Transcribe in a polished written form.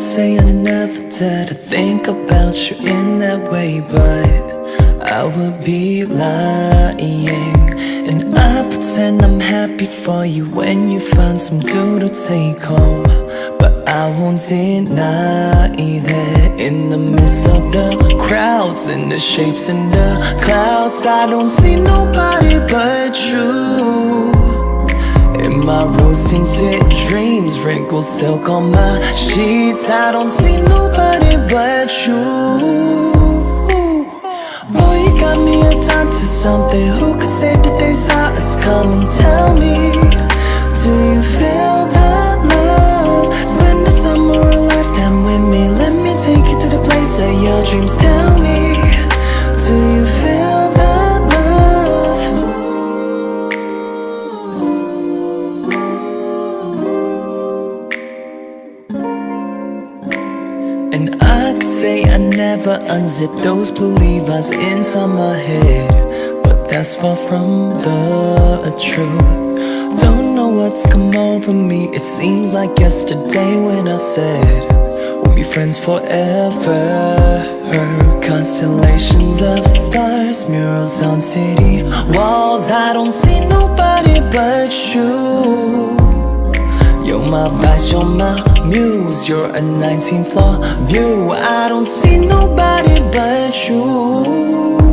I'd say I never dare to think about you in that way, but I would be lying. And I pretend I'm happy for you when you find some dude to take home, but I won't deny that in the midst of the crowds and the shapes and the clouds, I don't see nobody but you. In my rose-tinted dreams, wrinkled silk on my sheets, I don't see nobody but you. Boy, you got me attached to something. Who could say the day's hot is coming? Tell me, do you feel that love? Spend the summer or lifetime with me. Let me take you to the place of your dreams. Tell me, do you feel that love? And I could say I never unzipped those blue Levi's inside my head, but that's far from the truth. Don't know what's come over me. It seems like yesterday when I said we'll be friends forever. Her constellations of stars, murals on city walls, I don't see nobody but you. You're my vice, you're my muse, you're a 19th floor view, I don't see nobody but you.